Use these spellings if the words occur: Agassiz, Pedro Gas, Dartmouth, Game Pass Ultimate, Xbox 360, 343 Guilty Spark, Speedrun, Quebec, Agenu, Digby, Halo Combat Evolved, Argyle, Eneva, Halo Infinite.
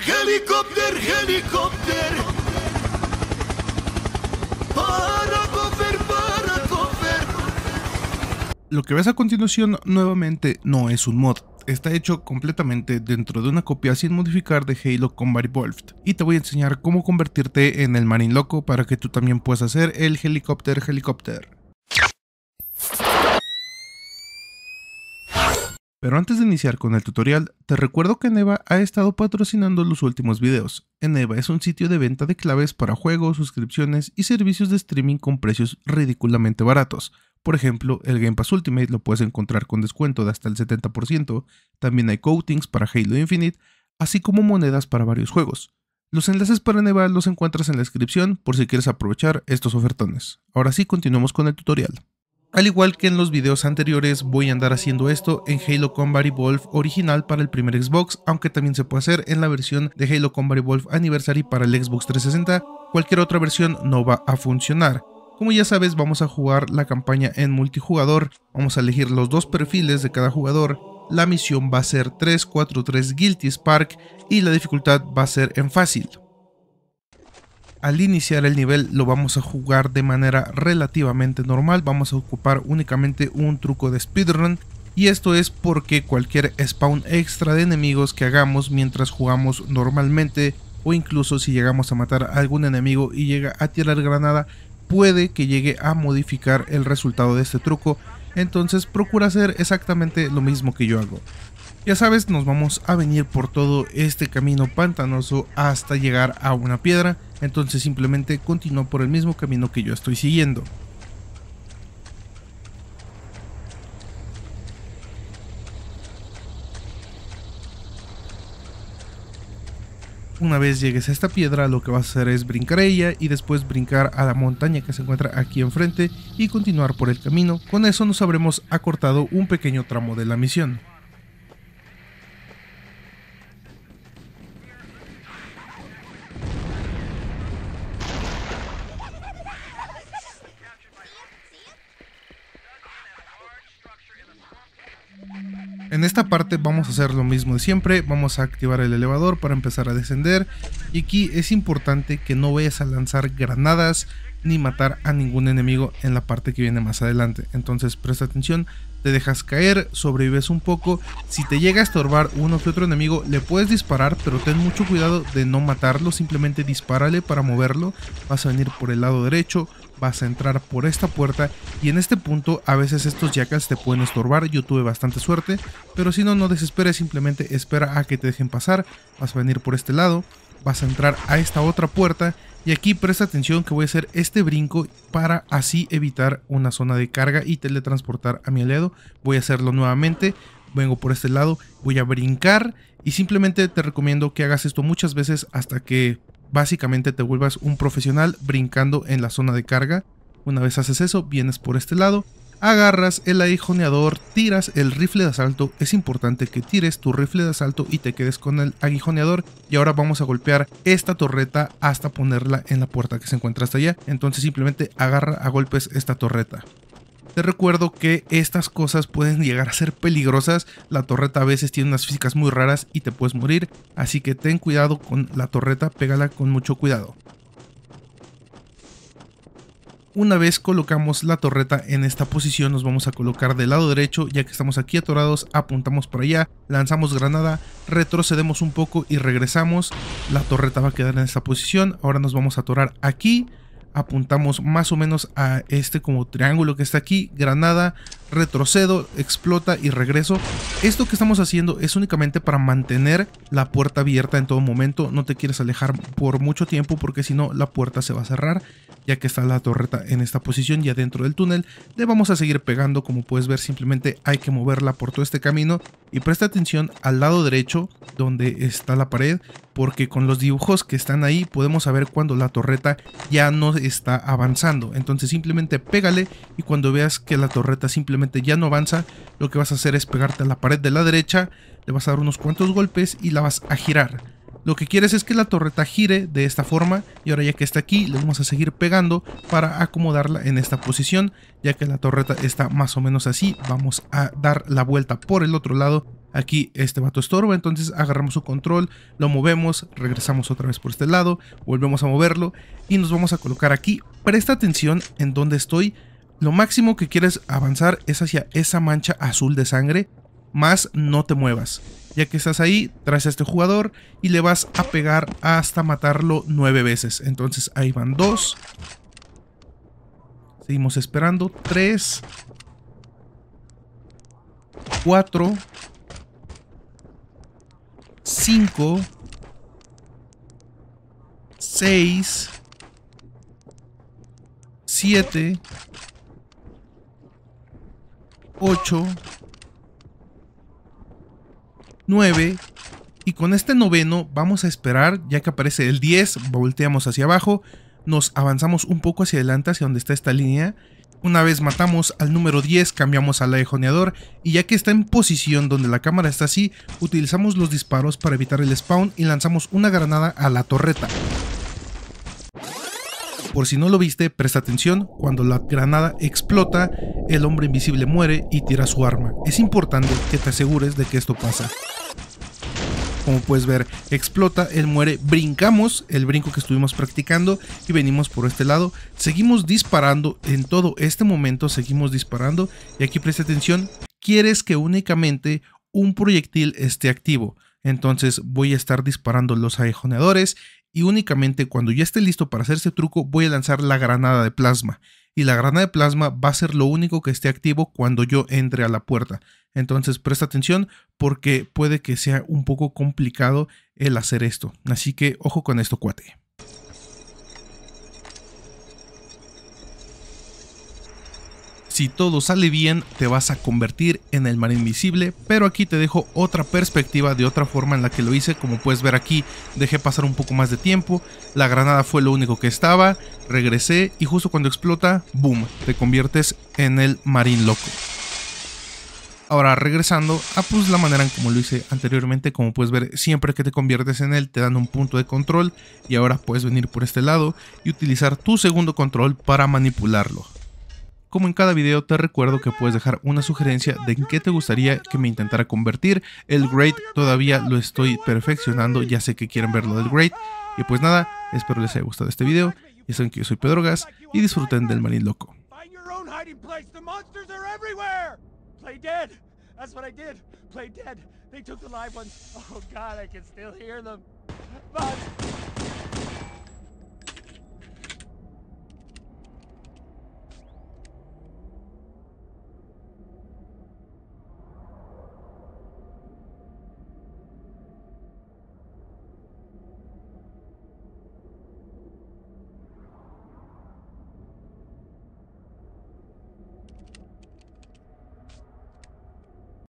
Helicóptero, helicóptero. Para cover. Lo que ves a continuación nuevamente no es un mod. Está hecho completamente dentro de una copia sin modificar de Halo Combat Evolved, y te voy a enseñar cómo convertirte en el marín loco para que tú también puedas hacer el helicóptero helicóptero. Pero antes de iniciar con el tutorial, te recuerdo que Eneva ha estado patrocinando los últimos videos. Eneva es un sitio de venta de claves para juegos, suscripciones y servicios de streaming con precios ridículamente baratos. Por ejemplo, el Game Pass Ultimate lo puedes encontrar con descuento de hasta el 70%, también hay coatings para Halo Infinite, así como monedas para varios juegos. Los enlaces para Eneva los encuentras en la descripción por si quieres aprovechar estos ofertones. Ahora sí, continuamos con el tutorial. Al igual que en los videos anteriores, voy a andar haciendo esto en Halo Combat Evolved original para el primer Xbox, aunque también se puede hacer en la versión de Halo Combat Evolved Anniversary para el Xbox 360, cualquier otra versión no va a funcionar. Como ya sabes, vamos a jugar la campaña en multijugador, vamos a elegir los dos perfiles de cada jugador, la misión va a ser 343 Guilty Spark y la dificultad va a ser en fácil. Al iniciar el nivel lo vamos a jugar de manera relativamente normal, vamos a ocupar únicamente un truco de speedrun, y esto es porque cualquier spawn extra de enemigos que hagamos mientras jugamos normalmente, o incluso si llegamos a matar a algún enemigo y llega a tirar granada, puede que llegue a modificar el resultado de este truco, entonces procura hacer exactamente lo mismo que yo hago. Ya sabes, nos vamos a venir por todo este camino pantanoso hasta llegar a una piedra, entonces simplemente continúa por el mismo camino que yo estoy siguiendo. Una vez llegues a esta piedra, lo que vas a hacer es brincar a ella y después brincar a la montaña que se encuentra aquí enfrente y continuar por el camino. Con eso nos habremos acortado un pequeño tramo de la misión. En esta parte vamos a hacer lo mismo de siempre, vamos a activar el elevador para empezar a descender, y aquí es importante que no vayas a lanzar granadas ni matar a ningún enemigo en la parte que viene más adelante, entonces presta atención, te dejas caer, sobrevives un poco, si te llega a estorbar uno que otro enemigo le puedes disparar, pero ten mucho cuidado de no matarlo, simplemente dispárale para moverlo, vas a venir por el lado derecho, vas a entrar por esta puerta y en este punto a veces estos jackals te pueden estorbar, yo tuve bastante suerte, pero si no, no desesperes, simplemente espera a que te dejen pasar, vas a venir por este lado, vas a entrar a esta otra puerta y aquí presta atención que voy a hacer este brinco para así evitar una zona de carga y teletransportar a mi aliado, voy a hacerlo nuevamente, vengo por este lado, voy a brincar y simplemente te recomiendo que hagas esto muchas veces hasta que básicamente te vuelvas un profesional brincando en la zona de carga. Una vez haces eso, vienes por este lado, agarras el aguijoneador, tiras el rifle de asalto. Es importante que tires tu rifle de asalto y te quedes con el aguijoneador. Y ahora vamos a golpear esta torreta hasta ponerla en la puerta que se encuentra hasta allá. Entonces simplemente agarra a golpes esta torreta. Te recuerdo que estas cosas pueden llegar a ser peligrosas, la torreta a veces tiene unas físicas muy raras y te puedes morir, así que ten cuidado con la torreta, pégala con mucho cuidado. Una vez colocamos la torreta en esta posición nos vamos a colocar del lado derecho, ya que estamos aquí atorados, apuntamos para allá, lanzamos granada, retrocedemos un poco y regresamos, la torreta va a quedar en esta posición, ahora nos vamos a atorar aquí. Apuntamos más o menos a este como triángulo que está aquí, granada, retrocedo, explota y regreso. Esto que estamos haciendo es únicamente para mantener la puerta abierta en todo momento, no te quieres alejar por mucho tiempo porque si no la puerta se va a cerrar, ya que está la torreta en esta posición ya dentro del túnel. Le vamos a seguir pegando, como puedes ver simplemente hay que moverla por todo este camino y presta atención al lado derecho donde está la pared, porque con los dibujos que están ahí podemos saber cuando la torreta ya no está avanzando, entonces simplemente pégale y cuando veas que la torreta simplemente ya no avanza, lo que vas a hacer es pegarte a la pared de la derecha, le vas a dar unos cuantos golpes y la vas a girar. Lo que quieres es que la torreta gire de esta forma y ahora ya que está aquí le vamos a seguir pegando para acomodarla en esta posición, ya que la torreta está más o menos así, vamos a dar la vuelta por el otro lado Aquí este vato estorba, entonces agarramos su control, lo movemos, regresamos otra vez por este lado, volvemos a moverlo y nos vamos a colocar aquí. Presta atención en donde estoy. Lo máximo que quieres avanzar es hacia esa mancha azul de sangre, más no te muevas. Ya que estás ahí, traes a este jugador y le vas a pegar hasta matarlo 9 veces. Entonces ahí van 2. Seguimos esperando. 3. 4. 5. 6. 7. 8. 9, y con este 9º vamos a esperar, ya que aparece el 10, volteamos hacia abajo, nos avanzamos un poco hacia adelante, hacia donde está esta línea. Una vez matamos al número 10, cambiamos al aguijoneador, y ya que está en posición donde la cámara está así, utilizamos los disparos para evitar el spawn y lanzamos una granada a la torreta. Por si no lo viste, presta atención, cuando la granada explota, el hombre invisible muere y tira su arma. Es importante que te asegures de que esto pasa. Como puedes ver, explota, él muere, brincamos, el brinco que estuvimos practicando, y venimos por este lado. Seguimos disparando, en todo este momento seguimos disparando, y aquí presta atención, quieres que únicamente un proyectil esté activo. Entonces voy a estar disparando los aguijoneadores, y únicamente cuando ya esté listo para hacer ese truco voy a lanzar la granada de plasma. Y la granada de plasma va a ser lo único que esté activo cuando yo entre a la puerta. Entonces presta atención porque puede que sea un poco complicado el hacer esto. Así que ojo con esto, cuate. Si todo sale bien, te vas a convertir en el mar invisible, pero aquí te dejo otra perspectiva de otra forma en la que lo hice. Como puedes ver aquí, dejé pasar un poco más de tiempo, la granada fue lo único que estaba, regresé y justo cuando explota, boom, te conviertes en el marín loco. Ahora regresando a pues la manera en como lo hice anteriormente, como puedes ver, siempre que te conviertes en él te dan un punto de control y ahora puedes venir por este lado y utilizar tu segundo control para manipularlo. Como en cada video te recuerdo que puedes dejar una sugerencia de en qué te gustaría que me intentara convertir. El Great todavía lo estoy perfeccionando, ya sé que quieren ver lo del Great. Y pues nada, espero les haya gustado este video. Ya saben que yo soy Pedro Gas y disfruten del marín loco.